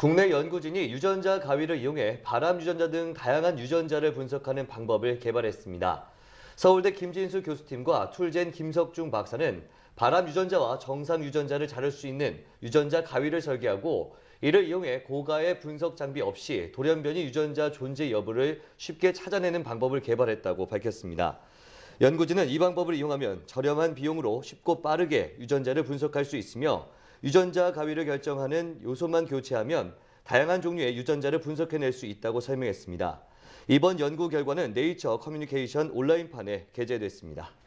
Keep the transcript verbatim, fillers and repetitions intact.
국내 연구진이 유전자 가위를 이용해 바람 유전자 등 다양한 유전자를 분석하는 방법을 개발했습니다. 서울대 김진수 교수팀과 툴젠 김석중 박사는 바람 유전자와 정상 유전자를 자를 수 있는 유전자 가위를 설계하고 이를 이용해 고가의 분석 장비 없이 돌연변이 유전자 존재 여부를 쉽게 찾아내는 방법을 개발했다고 밝혔습니다. 연구진은 이 방법을 이용하면 저렴한 비용으로 쉽고 빠르게 유전자를 분석할 수 있으며 유전자 가위를 결정하는 요소만 교체하면 다양한 종류의 유전자를 분석해낼 수 있다고 설명했습니다. 이번 연구 결과는 네이처 커뮤니케이션 온라인판에 게재됐습니다.